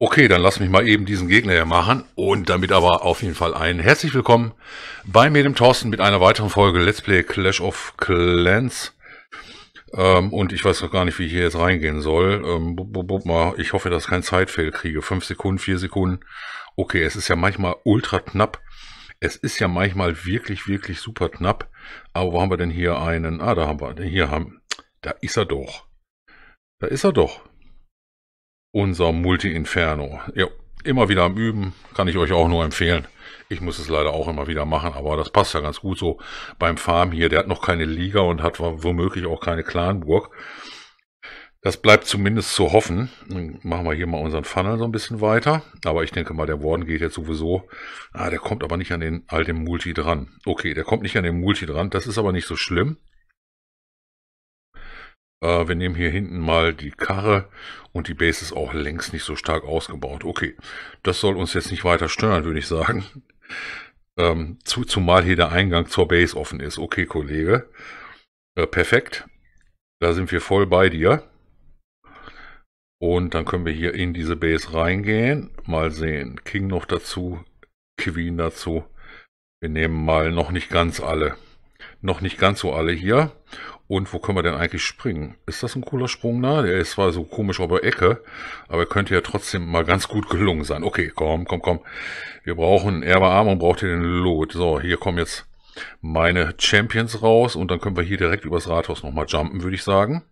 Okay, dann lass mich mal eben diesen Gegner hier machen und damit aber auf jeden Fall ein herzlich willkommen bei mir, dem Thorsten, mit einer weiteren Folge Let's Play Clash of Clans. Und ich weiß noch gar nicht, wie ich hier jetzt reingehen soll. Ich hoffe, dass ich keinen Zeitfail kriege. 5 Sekunden, 4 Sekunden. Okay, es ist ja manchmal ultra knapp. Es ist ja manchmal wirklich, wirklich super knapp. Aber wo haben wir denn hier einen? Ah, da haben wir, hier haben, da ist er doch. Da ist er doch. Unser Multi Inferno. Ja, immer wieder am Üben, kann ich euch auch nur empfehlen. Ich muss es leider auch immer wieder machen, aber das passt ja ganz gut so beim Farm hier. Der hat noch keine Liga und hat womöglich auch keine Clanburg. Das bleibt zumindest zu hoffen. Dann machen wir hier mal unseren Funnel so ein bisschen weiter. Aber ich denke mal, der Warden geht jetzt sowieso. Ah, der kommt aber nicht an den alten Multi dran. Okay, der kommt nicht an den Multi dran. Das ist aber nicht so schlimm. Wir nehmen hier hinten mal die Karre und die Base ist auch längst nicht so stark ausgebaut. Okay, das soll uns jetzt nicht weiter stören, würde ich sagen. Zumal hier der Eingang zur Base offen ist. Okay, Kollege. Perfekt. Da sind wir voll bei dir. Und dann können wir hier in diese Base reingehen. Mal sehen. King noch dazu. Queen dazu. Wir nehmen mal noch nicht ganz alle. Noch nicht ganz so alle hier. Und wo können wir denn eigentlich springen? Ist das ein cooler Sprung da? Der ist zwar so komisch auf der Ecke, aber er könnte ja trotzdem mal ganz gut gelungen sein. Okay, komm. Wir brauchen Erbe-Arm und braucht hier den Lot. So, hier kommen jetzt meine Champions raus und dann können wir hier direkt übers Rathaus nochmal jumpen, würde ich sagen.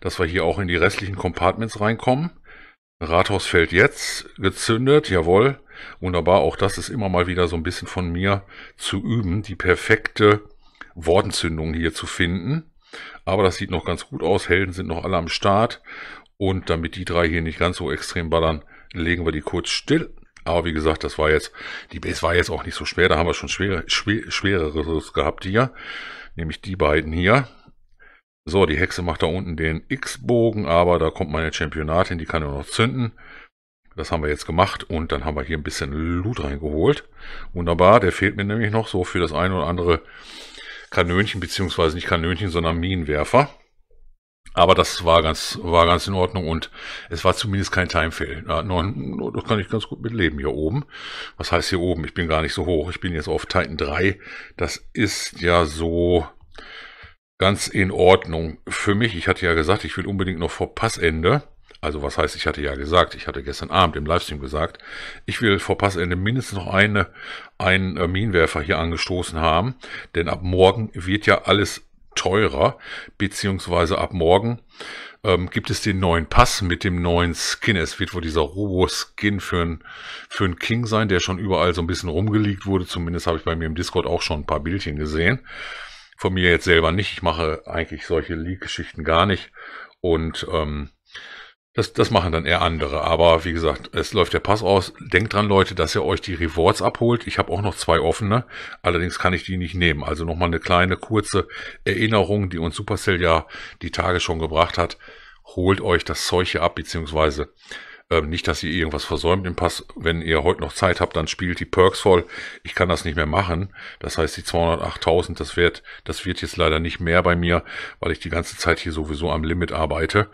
Dass wir hier auch in die restlichen Compartments reinkommen. Rathaus fällt jetzt, gezündet, jawohl. Wunderbar, auch das ist immer mal wieder so ein bisschen von mir zu üben, die perfekte Wortenzündung hier zu finden. Aber das sieht noch ganz gut aus. Helden sind noch alle am Start. Und damit die drei hier nicht ganz so extrem ballern, legen wir die kurz still. Aber wie gesagt, das war jetzt, die Base war jetzt auch nicht so schwer. Da haben wir schon schwereres gehabt hier. Nämlich die beiden hier. So, die Hexe macht da unten den X-Bogen. Aber da kommt meine Championatin, die kann ja noch zünden. Das haben wir jetzt gemacht und dann haben wir hier ein bisschen Loot reingeholt. Wunderbar, der fehlt mir nämlich noch so für das eine oder andere Kanönchen, beziehungsweise nicht Kanönchen, sondern Minenwerfer. Aber das war ganz in Ordnung und es war zumindest kein Timefail. Ja, das kann ich ganz gut mitleben hier oben. Was heißt hier oben? Ich bin gar nicht so hoch. Ich bin jetzt auf Titan 3. Das ist ja so ganz in Ordnung für mich. Ich hatte ja gesagt, ich will unbedingt noch vor Passende. Also was heißt, ich hatte ja gesagt, ich hatte gestern Abend im Livestream gesagt, ich will vor Passende mindestens noch einen Minenwerfer hier angestoßen haben, denn ab morgen wird ja alles teurer, beziehungsweise ab morgen gibt es den neuen Pass mit dem neuen Skin. Es wird wohl dieser Robo-Skin für einen King sein, der schon überall so ein bisschen rumgeleakt wurde, zumindest habe ich bei mir im Discord auch schon ein paar Bildchen gesehen. Von mir jetzt selber nicht, ich mache eigentlich solche Leak-Geschichten gar nicht und das machen dann eher andere, aber wie gesagt, es läuft der Pass aus. Denkt dran, Leute, dass ihr euch die Rewards abholt. Ich habe auch noch zwei offene, allerdings kann ich die nicht nehmen. Also nochmal eine kleine, kurze Erinnerung, die uns Supercell ja die Tage schon gebracht hat. Holt euch das Zeug hier ab, beziehungsweise nicht, dass ihr irgendwas versäumt im Pass. Wenn ihr heute noch Zeit habt, dann spielt die Perks voll. Ich kann das nicht mehr machen. Das heißt, die 208.000, das wird jetzt leider nicht mehr bei mir, weil ich die ganze Zeit hier sowieso am Limit arbeite,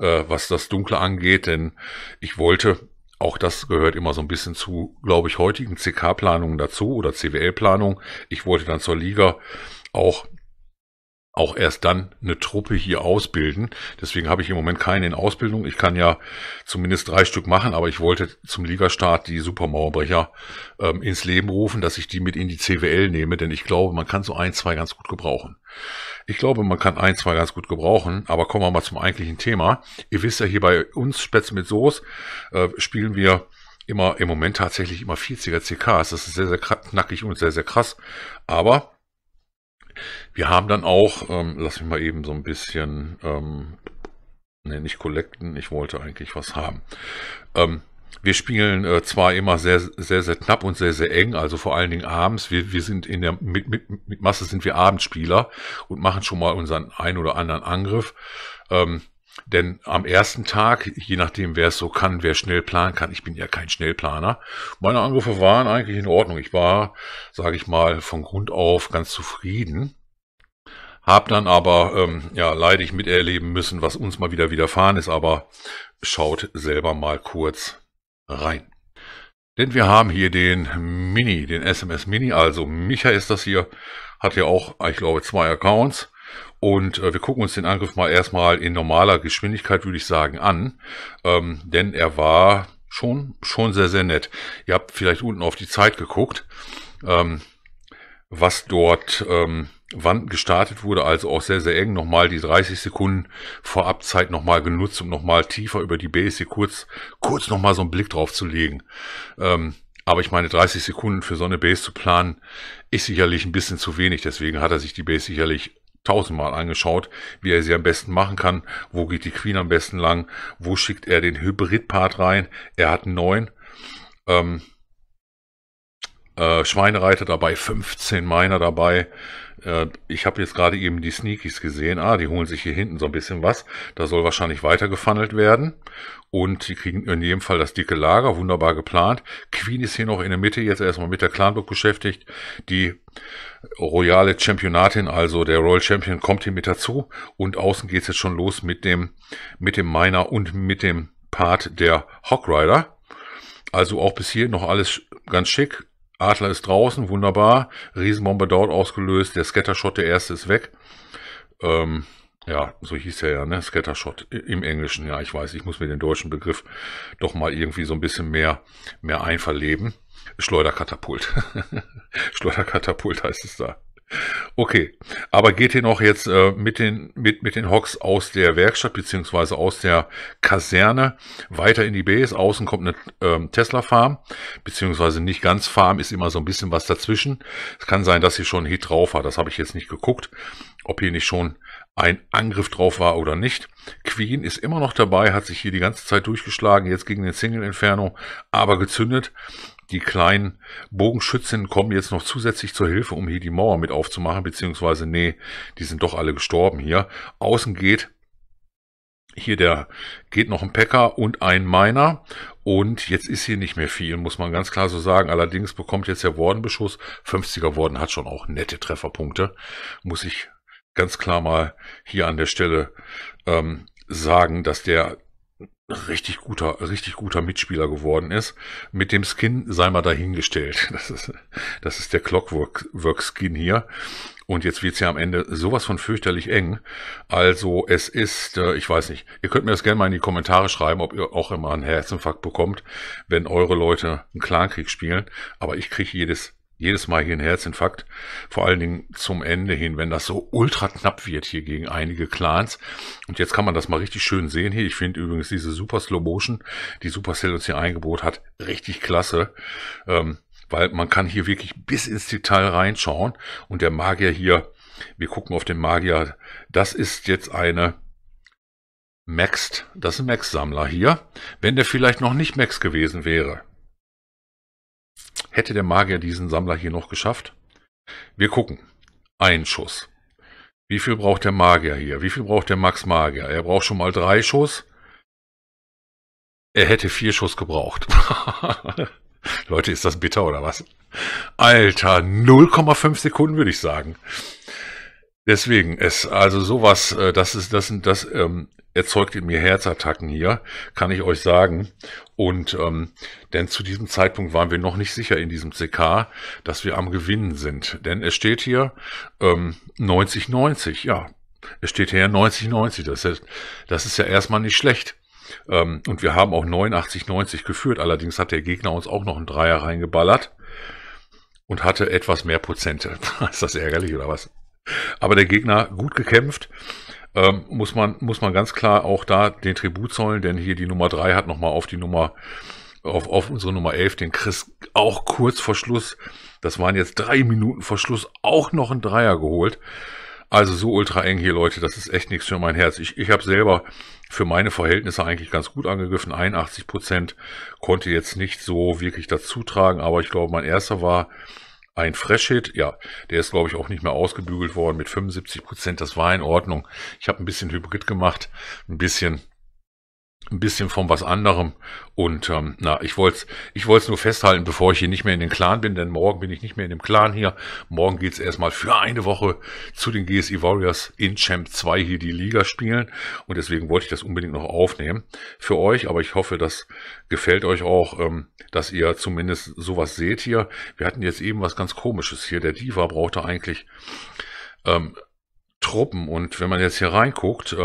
was das Dunkle angeht, denn ich wollte, auch das gehört immer so ein bisschen zu, glaube ich, heutigen CK-Planungen dazu oder CWL-Planung, ich wollte dann zur Liga auch erst dann eine Truppe hier ausbilden. Deswegen habe ich im Moment keine in Ausbildung. Ich kann ja zumindest 3 Stück machen, aber ich wollte zum Ligastart die Supermauerbrecher ins Leben rufen, dass ich die mit in die CWL nehme, denn ich glaube, man kann so 1, 2 ganz gut gebrauchen. Aber kommen wir mal zum eigentlichen Thema. Ihr wisst ja, hier bei uns, Spätzle mit Soos, spielen wir immer im Moment tatsächlich immer 40er CKs. Das ist sehr, sehr knackig und sehr, sehr krass. Aber wir haben dann auch, lass mich mal eben so ein bisschen, ne, nicht collecten, ich wollte eigentlich was haben. Wir spielen zwar immer sehr, sehr, sehr knapp und sehr, sehr eng, also vor allen Dingen abends. Wir sind in der, mit Masse sind wir Abendspieler und machen schon mal unseren ein oder anderen Angriff. Denn am ersten Tag, je nachdem wer es so kann, wer schnell planen kann, ich bin ja kein Schnellplaner, meine Angriffe waren eigentlich in Ordnung. Ich war, sage ich mal, von Grund auf ganz zufrieden. Hab dann aber ja, leidig miterleben müssen, was uns mal wieder widerfahren ist, aber schaut selber mal kurz rein. Denn wir haben hier den Mini, den SMS Mini, also Micha ist das hier, hat ja auch, ich glaube, 2 Accounts. Und wir gucken uns den Angriff mal erstmal in normaler Geschwindigkeit, würde ich sagen, an. Denn er war schon sehr, sehr nett. Ihr habt vielleicht unten auf die Zeit geguckt, was dort wann gestartet wurde. Also auch sehr, sehr eng. Nochmal die 30 Sekunden Vorabzeit nochmal genutzt, um nochmal tiefer über die Basic kurz nochmal so einen Blick drauf zu legen. Aber ich meine, 30 Sekunden für so eine Base zu planen, ist sicherlich ein bisschen zu wenig. Deswegen hat er sich die Base sicherlich 1000-mal angeschaut, wie er sie am besten machen kann, wo geht die Queen am besten lang, wo schickt er den Hybrid-Part rein, er hat 9, Schweinereiter dabei, 15 Miner dabei, ich habe jetzt gerade eben die Sneakies gesehen, die holen sich hier hinten so ein bisschen was, da soll wahrscheinlich weiter gefunnelt werden und die kriegen in jedem Fall das dicke Lager, wunderbar geplant, Queen ist hier noch in der Mitte, jetzt erstmal mit der Clanburg beschäftigt, die Royale Championatin, also der Royal Champion, kommt hier mit dazu und außen geht es jetzt schon los mit dem Miner und mit dem Part der Hog Rider. Also auch bis hier noch alles ganz schick. Adler ist draußen, wunderbar. Riesenbombe dort ausgelöst. Der Scattershot, der erste, ist weg. Ja, so hieß er ja, ne? Scattershot im Englischen. Ja, ich weiß, ich muss mir den deutschen Begriff doch mal irgendwie so ein bisschen mehr einverleben. Schleuderkatapult. Schleuderkatapult heißt es da. Okay, aber geht hier noch jetzt mit den Hogs aus der Werkstatt bzw. aus der Kaserne weiter in die Base. Außen kommt eine Tesla Farm, beziehungsweise nicht ganz Farm, ist immer so ein bisschen was dazwischen. Es kann sein, dass hier schon ein Hit drauf war, das habe ich jetzt nicht geguckt, ob hier nicht schon ein Angriff drauf war oder nicht. Queen ist immer noch dabei, hat sich hier die ganze Zeit durchgeschlagen, jetzt gegen den Single Inferno, aber gezündet. Die kleinen Bogenschützen kommen jetzt noch zusätzlich zur Hilfe, um hier die Mauer mit aufzumachen, beziehungsweise, nee, die sind doch alle gestorben hier. Außen geht hier noch ein Packer und ein Miner und jetzt ist hier nicht mehr viel, muss man ganz klar so sagen. Allerdings bekommt jetzt der Warden Beschuss, 50er Warden hat schon auch nette Trefferpunkte, muss ich ganz klar mal hier an der Stelle sagen, dass der richtig guter Mitspieler geworden ist. Mit dem Skin sei mal dahingestellt. Das ist der Clockwork Skin hier. Und jetzt wird es ja am Ende sowas von fürchterlich eng. Also es ist, ich weiß nicht, ihr könnt mir das gerne mal in die Kommentare schreiben, ob ihr auch immer einen Herzinfarkt bekommt, wenn eure Leute einen Clankrieg spielen. Aber ich kriege jedes Mal hier einen Herzinfarkt, vor allen Dingen zum Ende hin, wenn das so ultra knapp wird hier gegen einige Clans. Und jetzt kann man das mal richtig schön sehen hier. Ich finde übrigens diese Super Slow Motion, die Supercell uns hier eingebaut hat, richtig klasse. Weil man kann hier wirklich bis ins Detail reinschauen. Und der Magier hier, wir gucken auf den Magier, das ist jetzt eine Maxed, das ist ein Max-Sammler hier. Wenn der vielleicht noch nicht Max gewesen wäre, hätte der Magier diesen Sammler hier noch geschafft? Wir gucken. Ein Schuss. Wie viel braucht der Magier hier? Wie viel braucht der Max Magier? Er braucht schon mal 3 Schuss. Er hätte 4 Schuss gebraucht. Leute, ist das bitter oder was? Alter, 0,5 Sekunden würde ich sagen. Deswegen ist also sowas, das erzeugt in mir Herzattacken hier, kann ich euch sagen. Und denn zu diesem Zeitpunkt waren wir noch nicht sicher in diesem CK, dass wir am Gewinnen sind. Denn es steht hier 90-90, ja. Es steht hier 90-90, das ist ja erstmal nicht schlecht. Und wir haben auch 89-90 geführt, allerdings hat der Gegner uns auch noch einen Dreier reingeballert und hatte etwas mehr Prozente. Ist das ärgerlich oder was? Aber der Gegner gut gekämpft, muss man ganz klar auch da den Tribut zollen, denn hier die Nummer 3 hat nochmal auf unsere Nummer 11, den Chris, auch kurz vor Schluss, das waren jetzt 3 Minuten vor Schluss, auch noch ein Dreier geholt. Also so ultra eng hier, Leute, das ist echt nichts für mein Herz. Ich habe selber für meine Verhältnisse eigentlich ganz gut angegriffen, 81%, konnte jetzt nicht so wirklich dazu tragen, aber ich glaube, mein erster war ein Fresh-Hit, ja, der ist, glaube ich, auch nicht mehr ausgebügelt worden mit 75%. Das war in Ordnung. Ich habe ein bisschen Hybrid gemacht, ein bisschen ein bisschen von was anderem. Und na, ich wollte es nur festhalten, bevor ich hier nicht mehr in den Clan bin, denn morgen bin ich nicht mehr in dem Clan hier. Morgen geht es erstmal für eine Woche zu den GSI Warriors in Champ 2 hier die Liga spielen. Und deswegen wollte ich das unbedingt noch aufnehmen für euch. Aber ich hoffe, das gefällt euch auch, dass ihr zumindest sowas seht hier. Wir hatten jetzt eben was ganz Komisches hier. Der Diva brauchte eigentlich Truppen, und wenn man jetzt hier reinguckt,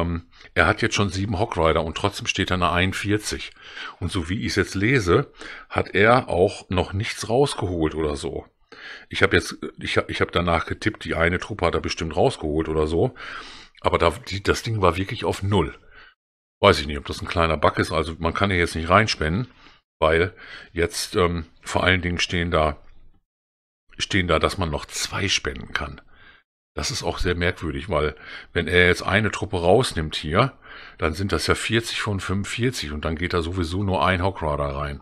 er hat jetzt schon 7 Hog Rider und trotzdem steht da eine 41. Und so wie ich es jetzt lese, hat er auch noch nichts rausgeholt oder so. Ich habe danach getippt, die eine Truppe hat er bestimmt rausgeholt oder so. Aber das Ding war wirklich auf 0. Weiß ich nicht, ob das ein kleiner Bug ist. Also man kann hier jetzt nicht reinspenden, weil jetzt vor allen Dingen stehen da, dass man noch 2 spenden kann. Das ist auch sehr merkwürdig, weil wenn er jetzt eine Truppe rausnimmt hier, dann sind das ja 40 von 45 und dann geht da sowieso nur ein Hog Rider rein.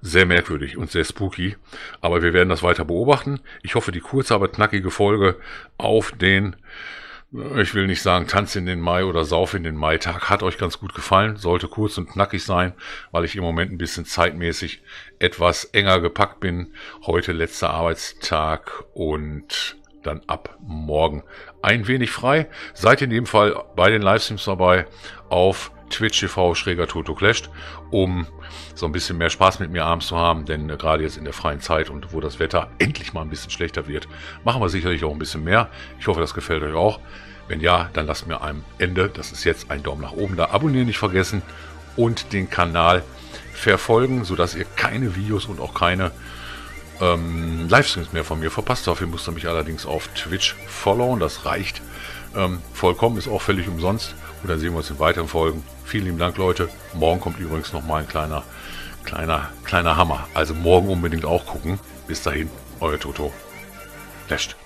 Sehr merkwürdig und sehr spooky, aber wir werden das weiter beobachten. Ich hoffe, die kurze, aber knackige Folge auf den, ich will nicht sagen Tanz in den Mai oder Sauf in den Mai-Tag, hat euch ganz gut gefallen. Sollte kurz und knackig sein, weil ich im Moment ein bisschen zeitmäßig etwas enger gepackt bin. Heute letzter Arbeitstag und dann ab morgen ein wenig frei. Seid in dem Fall bei den Livestreams dabei auf twitch.tv/totoclasht, um so ein bisschen mehr Spaß mit mir abends zu haben, denn gerade jetzt in der freien Zeit und wo das Wetter endlich mal ein bisschen schlechter wird, machen wir sicherlich auch ein bisschen mehr. Ich hoffe, das gefällt euch auch. Wenn ja, dann lasst mir am Ende, das ist jetzt, einen Daumen nach oben da, abonnieren nicht vergessen und den Kanal verfolgen, sodass ihr keine Videos und auch keine Livestreams mehr von mir verpasst. Dafür müsst ihr mich allerdings auf Twitch followen. Das reicht vollkommen, ist auch völlig umsonst. Und dann sehen wir uns in weiteren Folgen. Vielen lieben Dank, Leute. Morgen kommt übrigens nochmal ein kleiner Hammer. Also morgen unbedingt auch gucken. Bis dahin, euer Toto. Clasht.